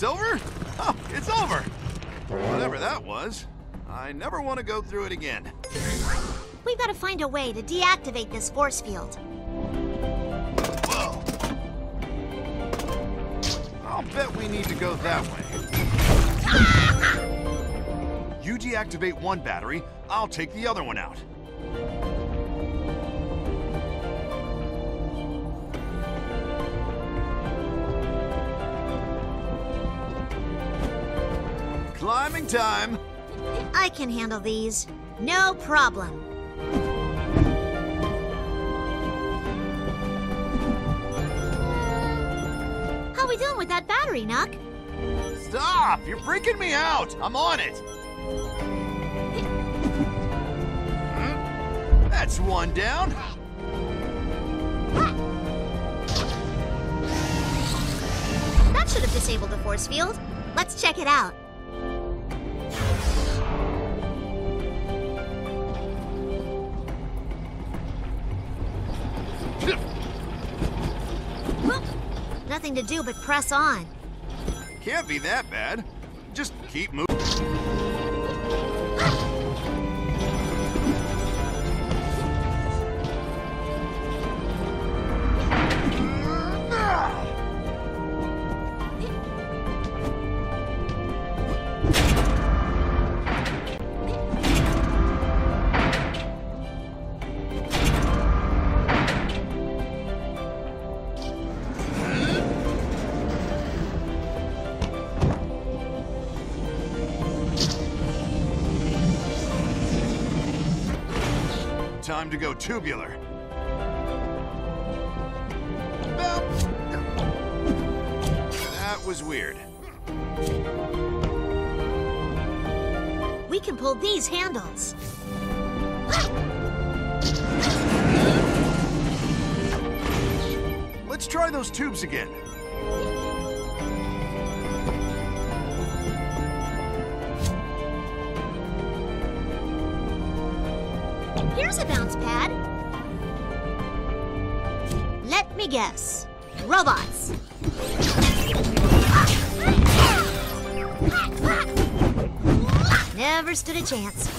It's over? Oh, it's over. Whatever that was, I never want to go through it again. We've got to find a way to deactivate this force field. Whoa. I'll bet we need to go that way. You deactivate one battery, I'll take the other one out. Climbing time! I can handle these. No problem. How we doing with that battery, Nock? Stop! You're freaking me out! I'm on it! That's one down. That should have disabled the force field. Let's check it out. Nothing to do but press on. Can't be that bad. Just keep moving. Time to go tubular. That was weird. We can pull these handles. Let's try those tubes again. Here's a bounce pad. Let me guess. Robots. Never stood a chance.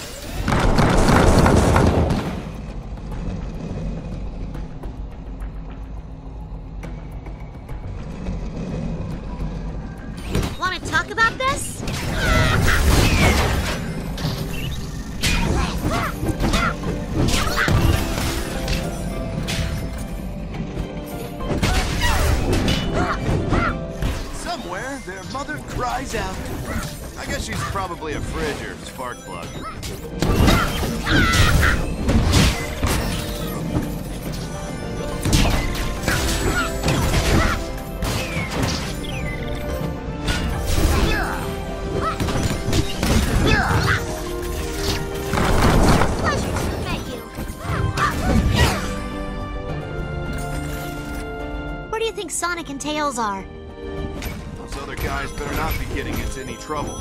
Want to talk about this? Their mother cries out. I guess she's probably a fridge or spark plug. Where do you think Sonic and Tails are? Other guys better not be getting into any trouble.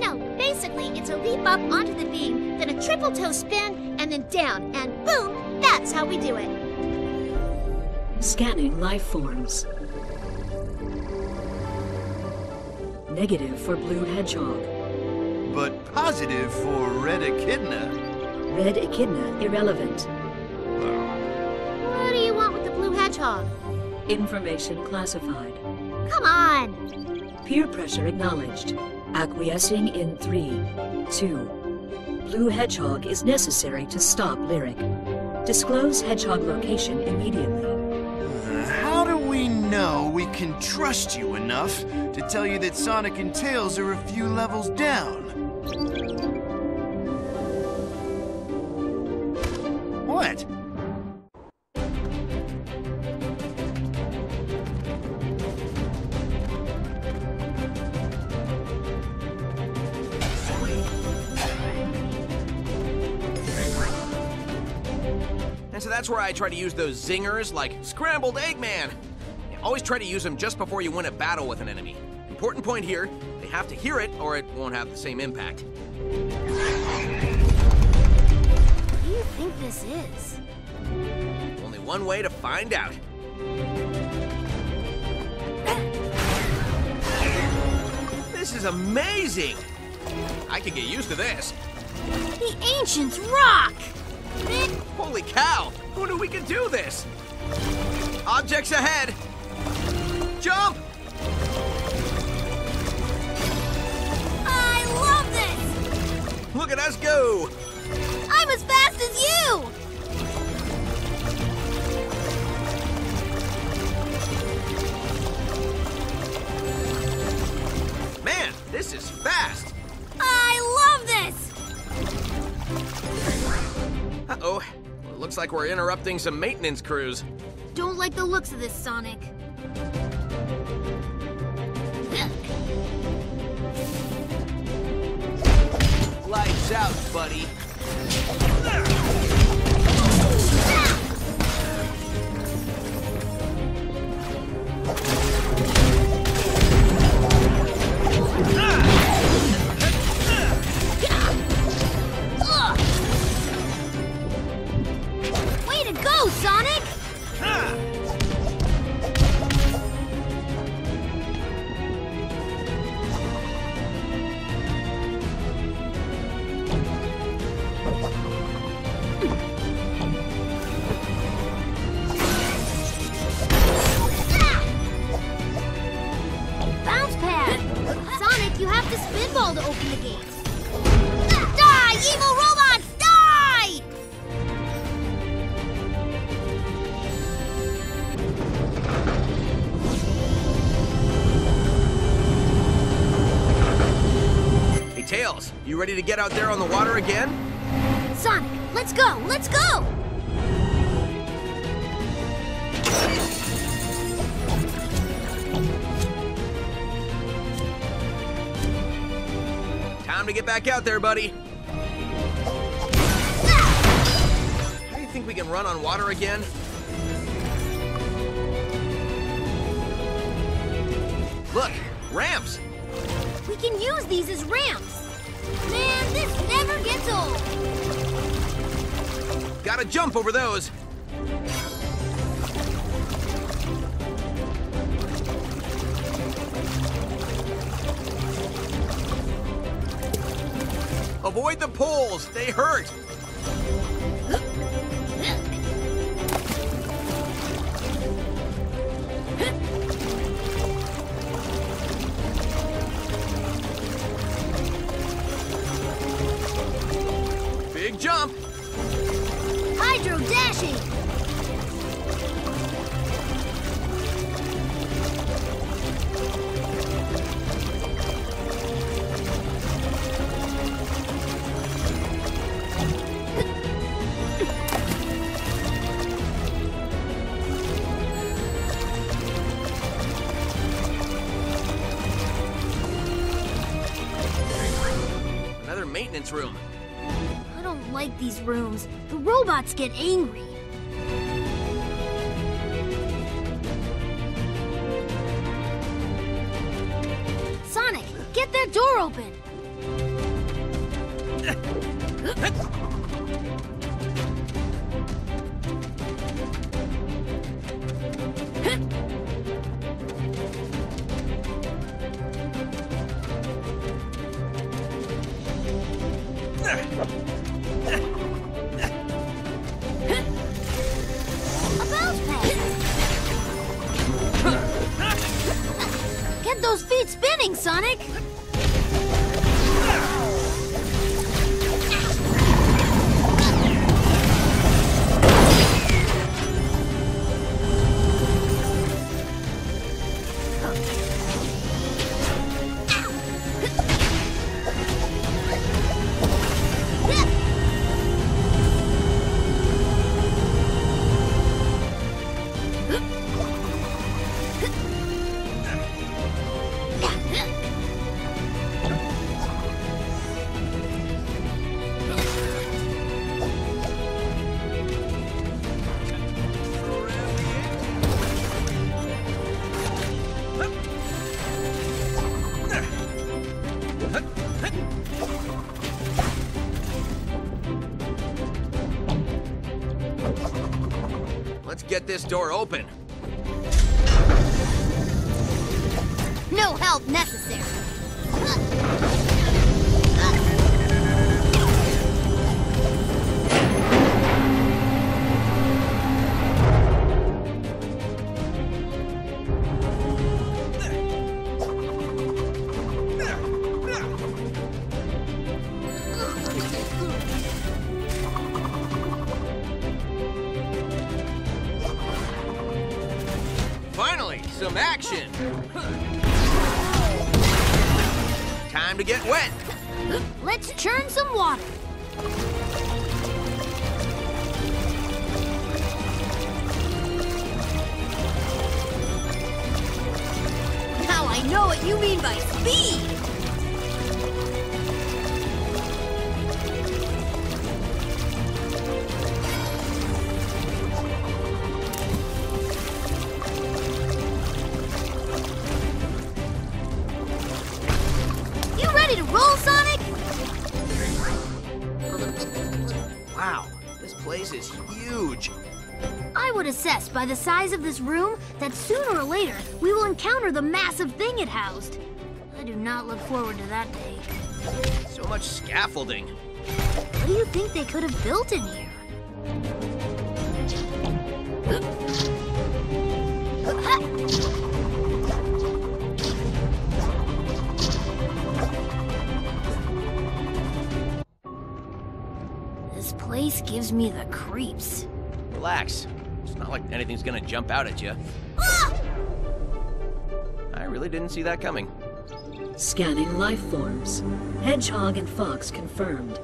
No, basically it's a leap up onto the beam, then a triple toe spin, and then down, and boom, that's how we do it. Scanning life forms. Negative for Blue Hedgehog. But positive for Red Echidna. Red Echidna, irrelevant. What do you want with the Blue Hedgehog? Information classified. Come on! Peer pressure acknowledged. Acquiescing in 3, 2. Blue Hedgehog is necessary to stop Lyric. Disclose Hedgehog location immediately. How do we know we can trust you enough to tell you that Sonic and Tails are a few levels down? What? And so that's where I try to use those zingers like Scrambled Eggman. You always try to use them just before you win a battle with an enemy. Important point here, they have to hear it or it won't have the same impact. this is. Only one way to find out. This is amazing! I can get used to this. The ancients rock! Holy cow! Who knew we could do this? Objects ahead! Jump! I love this! Look at us go! I'm as fast as you! Man, this is fast! I love this! Uh-oh. Well, it looks like we're interrupting some maintenance crews. Don't like the looks of this, Sonic. Lights out, buddy. Way to go, Sonic! You ready to get out there on the water again? Sonic, let's go! Let's go! Time to get back out there, buddy. How do you think we can run on water again? Look, ramps! We can use these as ramps. Man, this never gets old! Gotta jump over those! Avoid the poles! They hurt! Jump! Hydro dashing! Another maintenance room. I don't like these rooms. The robots get angry. Sonic, get that door open! Sonic? get this door open. No help necessary. Finally, some action. Time to get wet. Let's churn some water. Now I know what you mean by speed. Ready to roll, Sonic? Wow, this place is huge. I would assess by the size of this room that sooner or later we will encounter the massive thing it housed. I do not look forward to that day. So much scaffolding. What do you think they could have built in here? This place gives me the creeps. Relax. It's not like anything's gonna jump out at you. Ah! I really didn't see that coming. Scanning life forms. Hedgehog and Fox confirmed.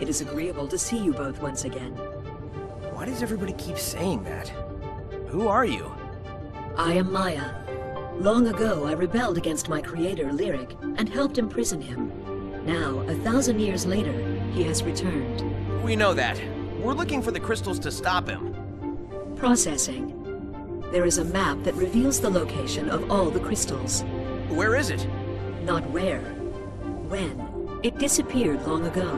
It is agreeable to see you both once again. Why does everybody keep saying that? Who are you? I am Maya. Long ago, I rebelled against my creator, Lyric, and helped imprison him. Now, 1,000 years later, he has returned. We know that. We're looking for the crystals to stop him. Processing. There is a map that reveals the location of all the crystals. Where is it? Not where. When. It disappeared long ago.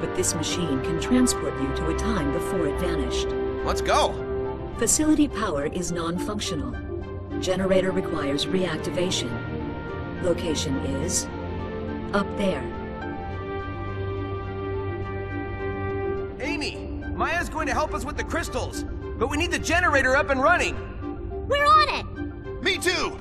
But this machine can transport you to a time before it vanished. Let's go! Facility power is non-functional. Generator requires reactivation. Location is... up there. Maya's going to help us with the crystals, but we need the generator up and running. We're on it! Me too!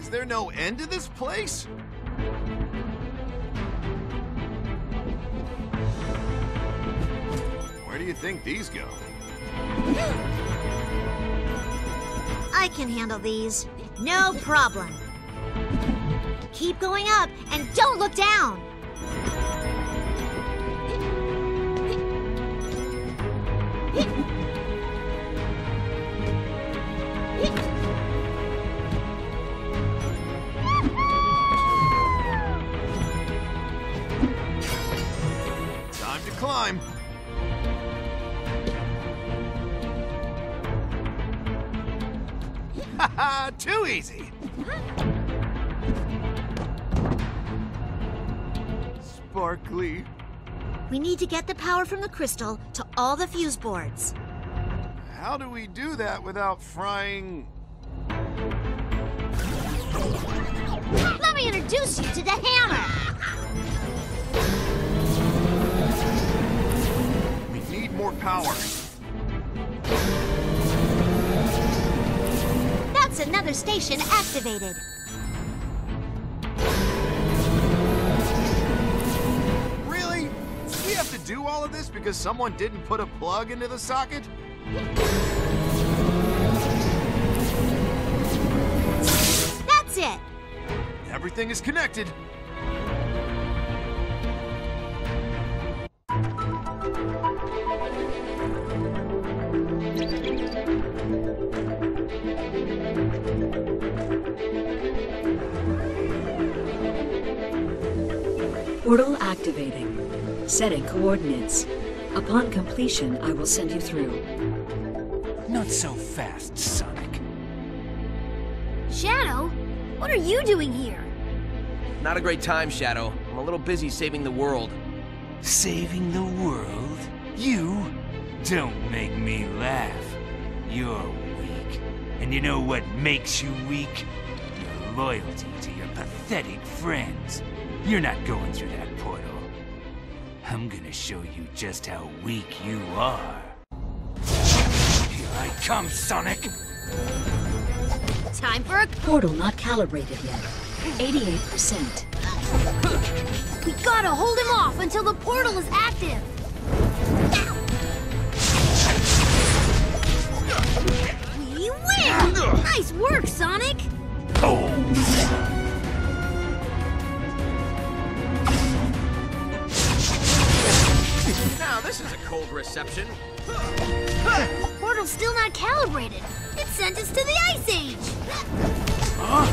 Is there no end to this place? Where do you think these go? I can handle these. No problem. Keep going up and don't look down. Time to climb. Haha, too easy! Sparkly. We need to get the power from the crystal to all the fuse boards. How do we do that without frying... Let me introduce you to the hammer! We need more power. Another station activated. Really? We have to do all of this because someone didn't put a plug into the socket? That's it. Everything is connected. Portal activating. Setting coordinates. Upon completion, I will send you through. Not so fast, Sonic. Shadow? What are you doing here? Not a great time, Shadow. I'm a little busy saving the world. Saving the world? You? Don't make me laugh. You're weak. And you know what makes you weak? Your loyalty to your pathetic friends. You're not going through that portal. I'm gonna show you just how weak you are. Here I come, Sonic! Time for a portal not calibrated yet. 88%. We gotta hold him off until the portal is active! We win! Nice work, Sonic! Oh! Now this is a cold reception. Portal's still not calibrated. It sent us to the Ice Age. Huh?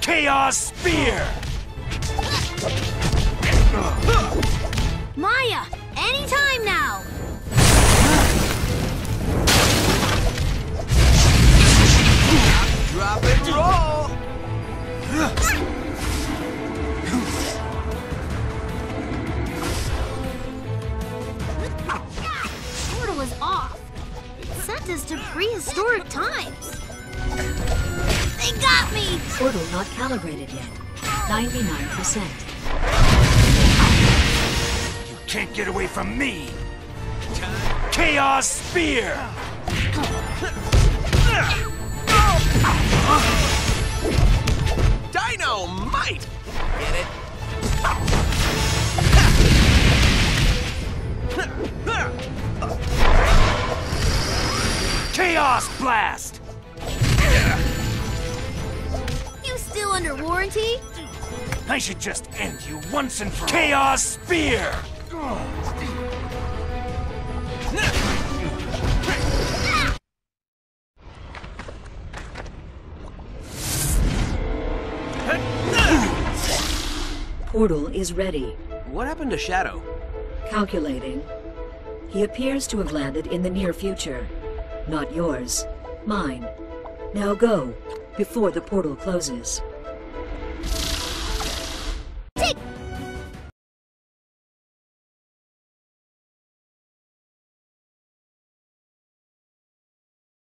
Chaos Spear! Maya, any time now! Drop and roll! Off. It sent us to prehistoric times. They got me! Portal not calibrated yet. 99%. You can't get away from me! Chaos Spear! Dynamite! Get it? Chaos Blast! You still under warranty? I should just end you once and for all. Chaos Spear! Portal is ready. What happened to Shadow? Calculating. He appears to have landed in the near future. Not yours. Mine. Now go, before the portal closes.